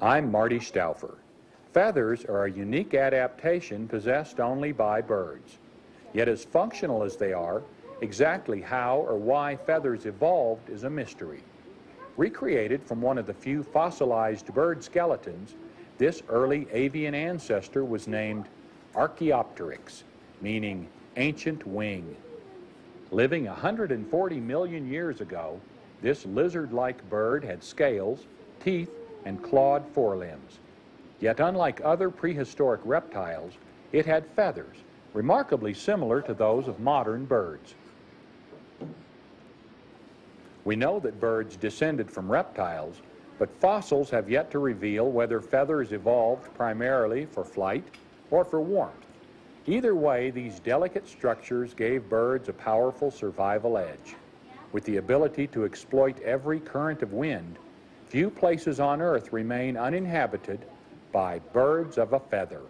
I'm Marty Stouffer. Feathers are a unique adaptation possessed only by birds. Yet as functional as they are, exactly how or why feathers evolved is a mystery. Recreated from one of the few fossilized bird skeletons, this early avian ancestor was named Archaeopteryx, meaning ancient wing. Living 140 million years ago, this lizard-like bird had scales, teeth, and clawed forelimbs. Yet unlike other prehistoric reptiles, it had feathers, remarkably similar to those of modern birds. We know that birds descended from reptiles, but fossils have yet to reveal whether feathers evolved primarily for flight or for warmth. Either way, these delicate structures gave birds a powerful survival edge. With the ability to exploit every current of wind, few places on Earth remain uninhabited by birds of a feather.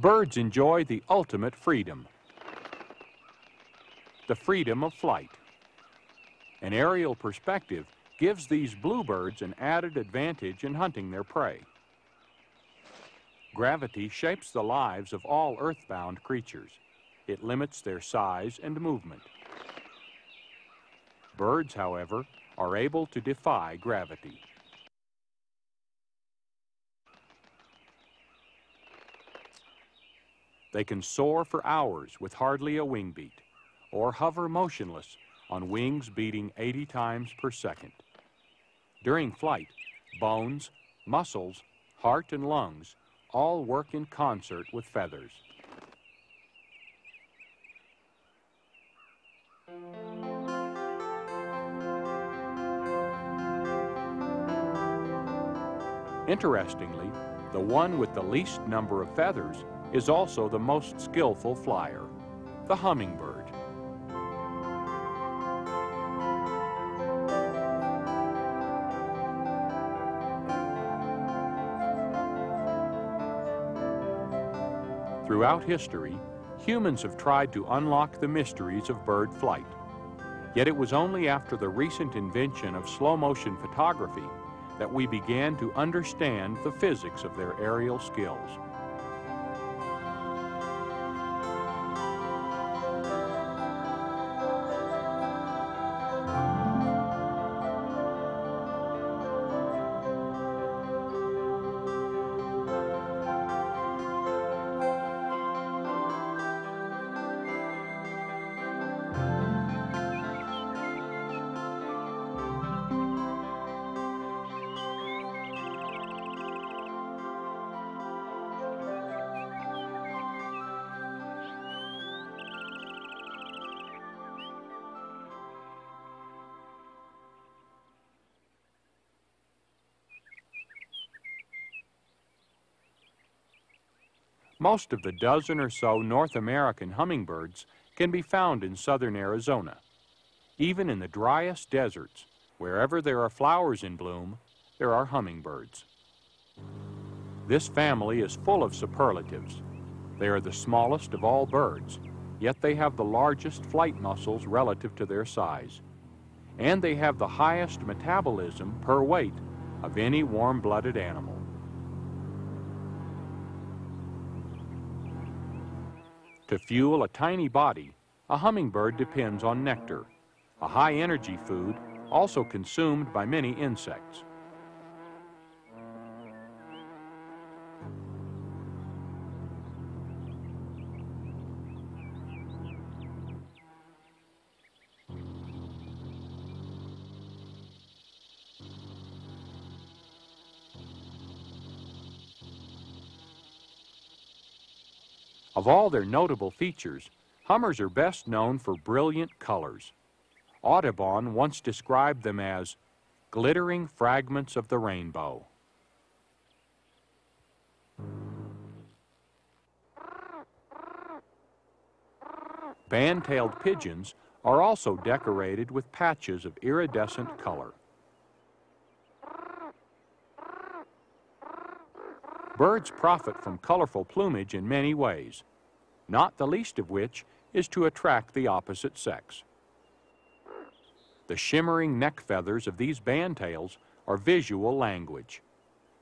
Birds enjoy the ultimate freedom, the freedom of flight. An aerial perspective gives these bluebirds an added advantage in hunting their prey. Gravity shapes the lives of all earthbound creatures. It limits their size and movement. Birds, however, are able to defy gravity. They can soar for hours with hardly a wing beat, or hover motionless on wings beating 80 times per second. During flight, bones, muscles, heart, and lungs all work in concert with feathers. Interestingly, the one with the least number of feathers is also the most skillful flyer, the hummingbird. Throughout history, humans have tried to unlock the mysteries of bird flight. Yet it was only after the recent invention of slow-motion photography that we began to understand the physics of their aerial skills. Most of the dozen or so North American hummingbirds can be found in southern Arizona. Even in the driest deserts, wherever there are flowers in bloom, there are hummingbirds. This family is full of superlatives. They are the smallest of all birds, yet they have the largest flight muscles relative to their size. And they have the highest metabolism per weight of any warm-blooded animal. To fuel a tiny body, a hummingbird depends on nectar, a high-energy food also consumed by many insects. Of all their notable features, hummers are best known for brilliant colors. Audubon once described them as glittering fragments of the rainbow. Band-tailed pigeons are also decorated with patches of iridescent color. Birds profit from colorful plumage in many ways, not the least of which is to attract the opposite sex. The shimmering neck feathers of these band-tails are visual language.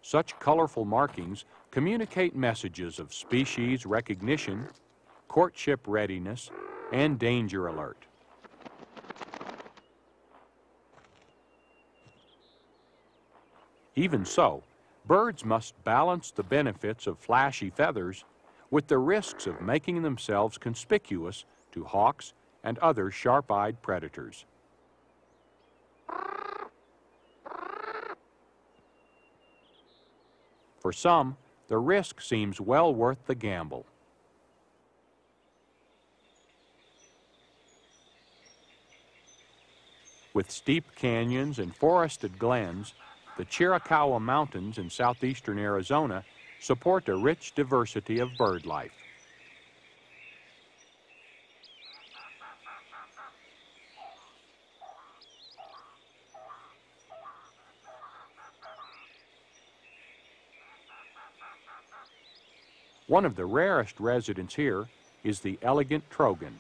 Such colorful markings communicate messages of species recognition, courtship readiness, and danger alert. Even so, birds must balance the benefits of flashy feathers with the risks of making themselves conspicuous to hawks and other sharp-eyed predators. For some, the risk seems well worth the gamble. With steep canyons and forested glens, the Chiricahua Mountains in southeastern Arizona support a rich diversity of bird life. One of the rarest residents here is the elegant trogon.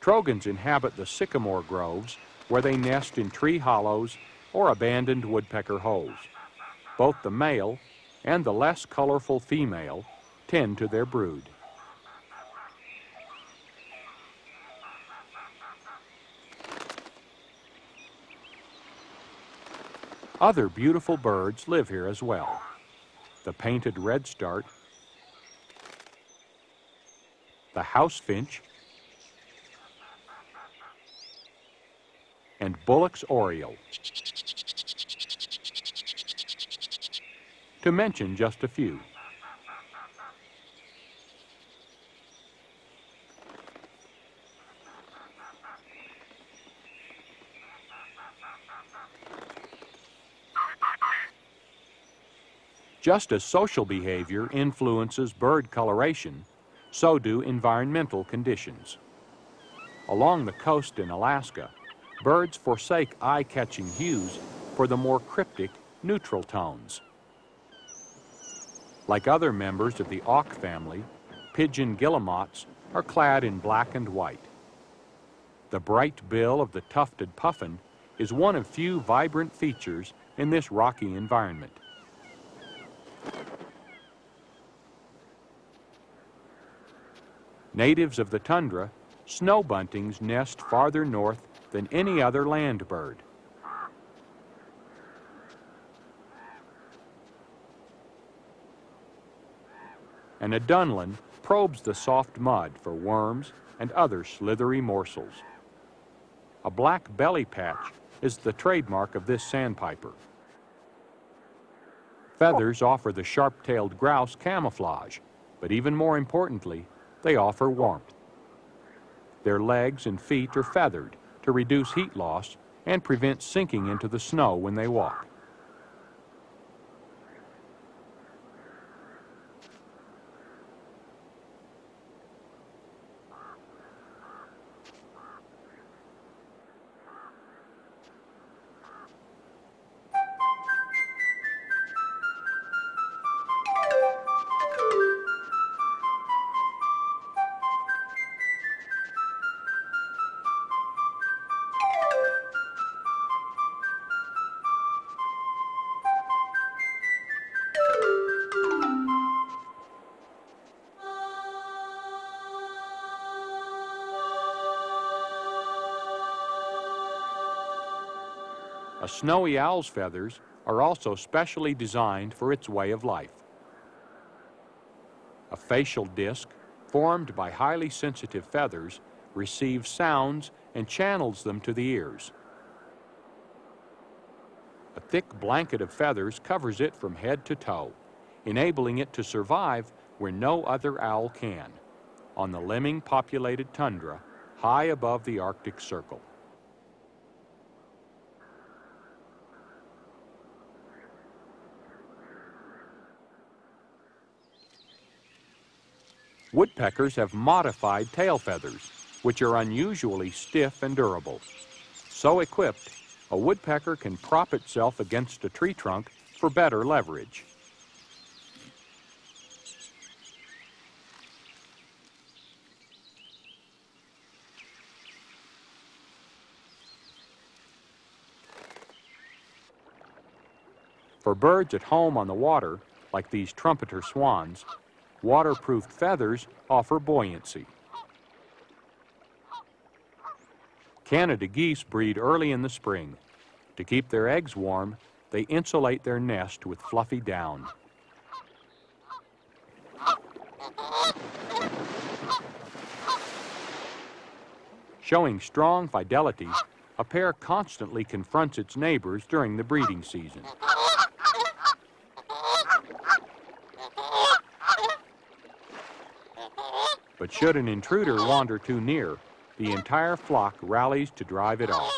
Trogons inhabit the sycamore groves where they nest in tree hollows or abandoned woodpecker holes. Both the male and the less colorful female tend to their brood. Other beautiful birds live here as well. The painted redstart, the housefinch, and Bullock's Oriole, to mention just a few. Just as social behavior influences bird coloration, so do environmental conditions. Along the coast in Alaska, birds forsake eye-catching hues for the more cryptic, neutral tones. Like other members of the auk family, pigeon guillemots are clad in black and white. The bright bill of the tufted puffin is one of few vibrant features in this rocky environment. Natives of the tundra, snow buntings nest farther north than any other land bird. And a dunlin probes the soft mud for worms and other slithery morsels. A black belly patch is the trademark of this sandpiper. Feathers offer the sharp-tailed grouse camouflage, but even more importantly, they offer warmth. Their legs and feet are feathered to reduce heat loss and prevent sinking into the snow when they walk. A snowy owl's feathers are also specially designed for its way of life. A facial disc, formed by highly sensitive feathers, receives sounds and channels them to the ears. A thick blanket of feathers covers it from head to toe, enabling it to survive where no other owl can, on the lemming-populated tundra high above the Arctic Circle. Woodpeckers have modified tail feathers, which are unusually stiff and durable. So equipped, a woodpecker can prop itself against a tree trunk for better leverage. For birds at home on the water, like these trumpeter swans, waterproofed feathers offer buoyancy. Canada geese breed early in the spring. To keep their eggs warm, they insulate their nest with fluffy down. Showing strong fidelity, a pair constantly confronts its neighbors during the breeding season. But should an intruder wander too near, the entire flock rallies to drive it off.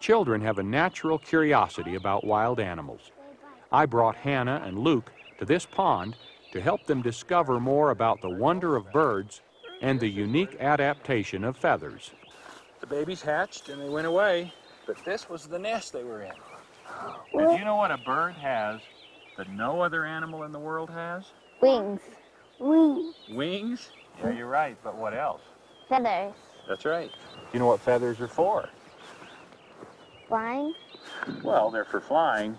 Children have a natural curiosity about wild animals. I brought Hannah and Luke to this pond to help them discover more about the wonder of birds and the unique adaptation of feathers. The babies hatched and they went away, but this was the nest they were in. And do you know what a bird has that no other animal in the world has? Wings. Wings? Wings? Yeah, you're right, but what else? Feathers. That's right. Do you know what feathers are for? Flying? Well, they're for flying,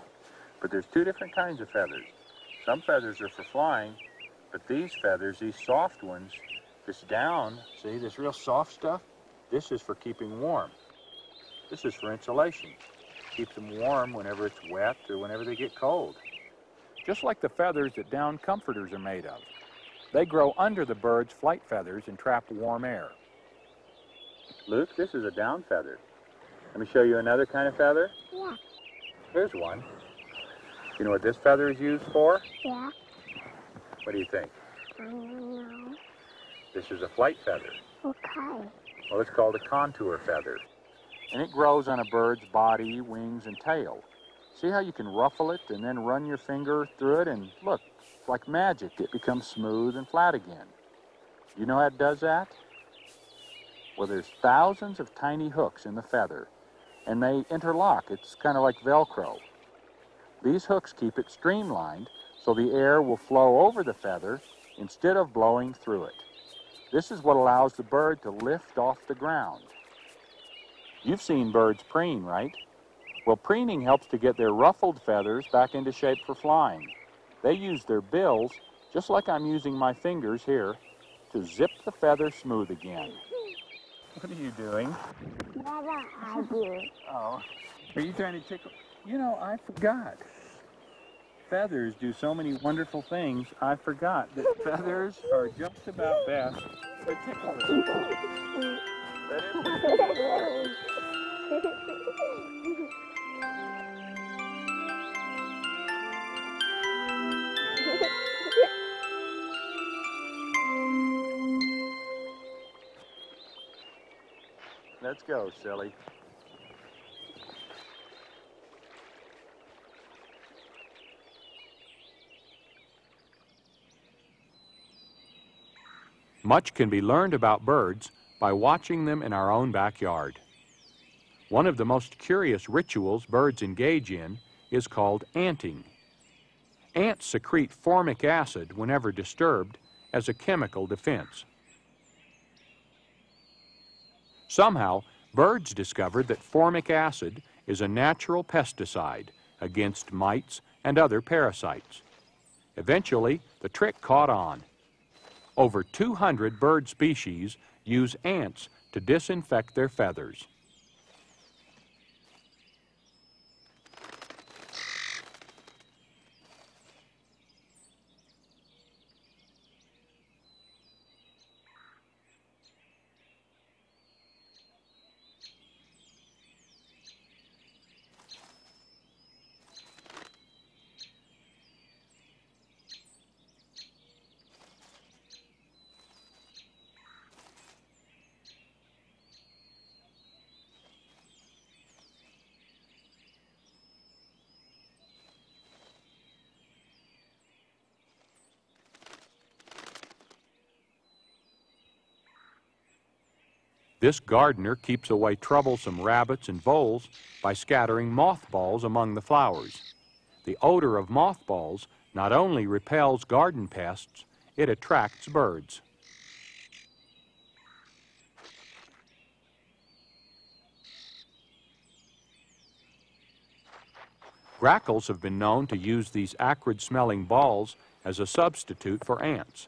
but there's two different kinds of feathers. Some feathers are for flying, but these feathers, these soft ones, this down, see, this real soft stuff, this is for keeping warm. This is for insulation. Keeps them warm whenever it's wet or whenever they get cold. Just like the feathers that down comforters are made of. They grow under the bird's flight feathers and trap warm air. Luke, this is a down feather. Let me show you another kind of feather. Yeah. Here's one. You know what this feather is used for? Yeah. What do you think? I don't know. This is a flight feather. What kind? Well, it's called a contour feather. And it grows on a bird's body, wings, and tail. See how you can ruffle it and then run your finger through it, and look, it's like magic. It becomes smooth and flat again. You know how it does that? Well, there's thousands of tiny hooks in the feather, and they interlock. It's kind of like Velcro. These hooks keep it streamlined so the air will flow over the feather instead of blowing through it. This is what allows the bird to lift off the ground. You've seen birds preen, right? Well, preening helps to get their ruffled feathers back into shape for flying. They use their bills, just like I'm using my fingers here, to zip the feather smooth again. What are you doing? Oh, are you trying to tickle? You know, I forgot. Feathers do so many wonderful things, I forgot that feathers are just about best for tickling. Let's go, silly. Much can be learned about birds by watching them in our own backyard. One of the most curious rituals birds engage in is called anting. Ants secrete formic acid whenever disturbed as a chemical defense. Somehow, birds discovered that formic acid is a natural pesticide against mites and other parasites. Eventually, the trick caught on. Over 200 bird species use ants to disinfect their feathers. This gardener keeps away troublesome rabbits and voles by scattering mothballs among the flowers. The odor of mothballs not only repels garden pests, it attracts birds. Grackles have been known to use these acrid-smelling balls as a substitute for ants.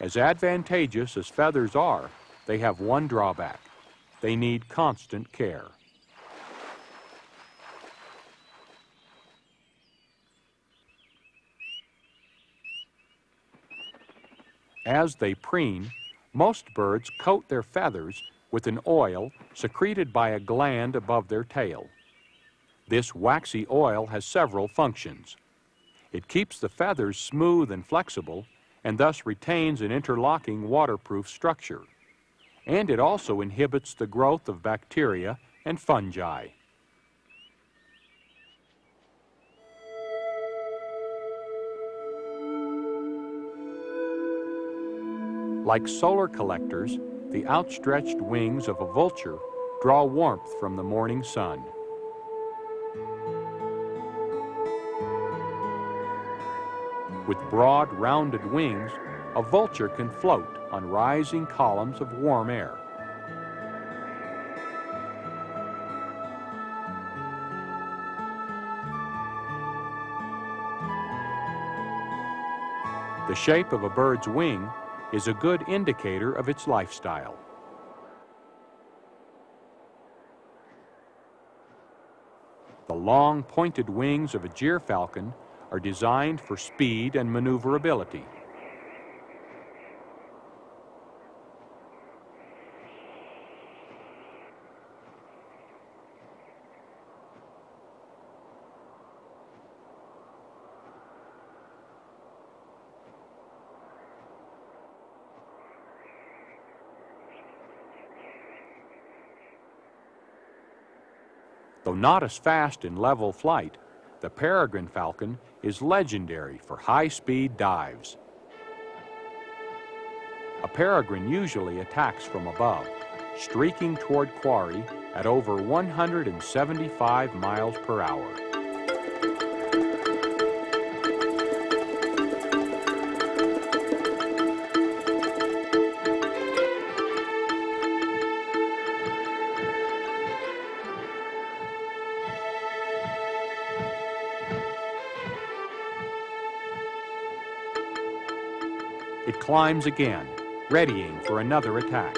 As advantageous as feathers are, they have one drawback. They need constant care. As they preen, most birds coat their feathers with an oil secreted by a gland above their tail. This waxy oil has several functions. It keeps the feathers smooth and flexible, and thus retains an interlocking waterproof structure. And it also inhibits the growth of bacteria and fungi. Like solar collectors, the outstretched wings of a vulture draw warmth from the morning sun. With broad, rounded wings, a vulture can float on rising columns of warm air. The shape of a bird's wing is a good indicator of its lifestyle. The long, pointed wings of a gyrfalcon are designed for speed and maneuverability. Though not as fast in level flight, the peregrine falcon is legendary for high-speed dives. A peregrine usually attacks from above, streaking toward quarry at over 175 miles per hour. It climbs again, readying for another attack.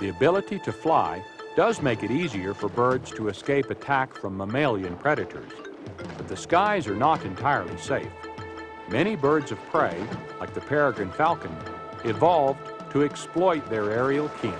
The ability to fly does make it easier for birds to escape attack from mammalian predators, but the skies are not entirely safe. Many birds of prey, like the peregrine falcon, evolved to exploit their aerial kin.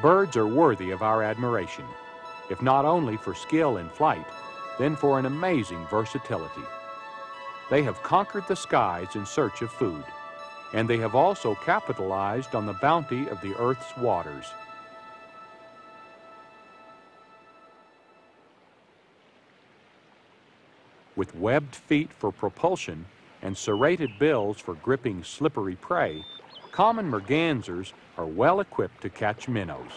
Birds are worthy of our admiration, if not only for skill in flight, then for an amazing versatility. They have conquered the skies in search of food, and they have also capitalized on the bounty of the Earth's waters. With webbed feet for propulsion and serrated bills for gripping slippery prey, common mergansers are well equipped to catch minnows.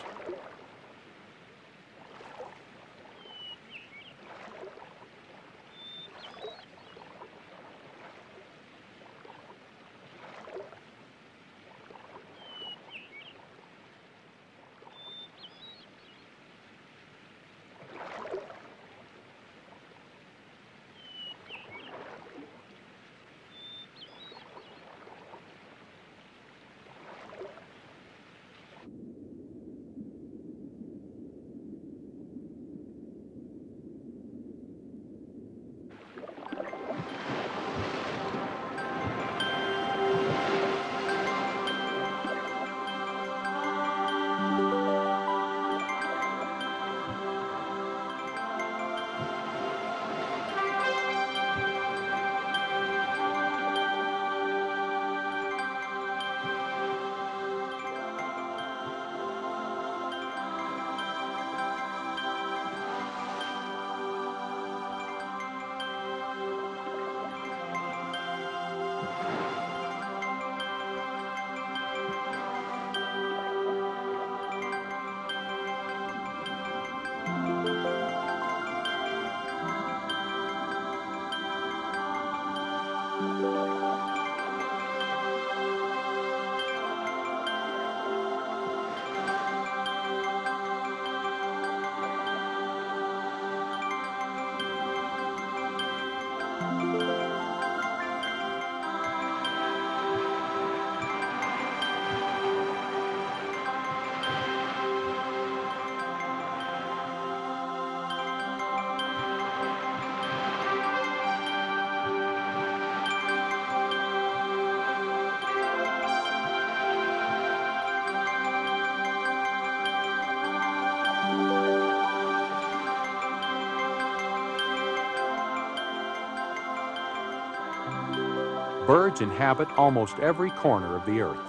Birds inhabit almost every corner of the earth.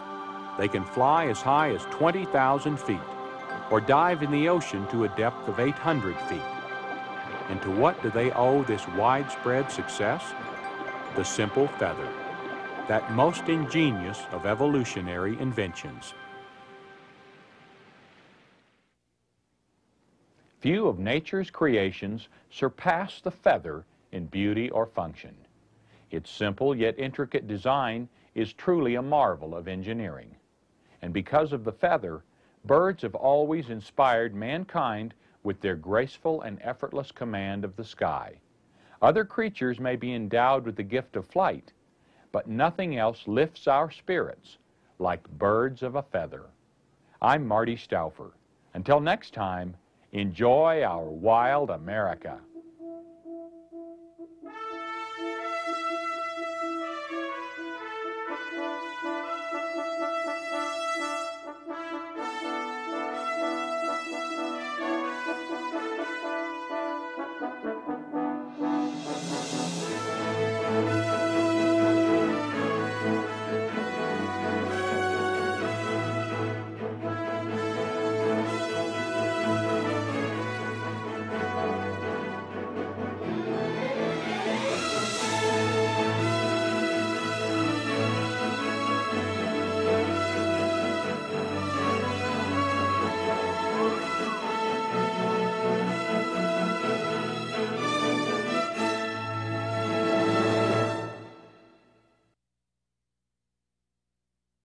They can fly as high as 20,000 feet or dive in the ocean to a depth of 800 feet. And to what do they owe this widespread success? The simple feather, that most ingenious of evolutionary inventions. Few of nature's creations surpass the feather in beauty or function. Its simple yet intricate design is truly a marvel of engineering. And because of the feather, birds have always inspired mankind with their graceful and effortless command of the sky. Other creatures may be endowed with the gift of flight, but nothing else lifts our spirits like birds of a feather. I'm Marty Stouffer. Until next time, enjoy our Wild America.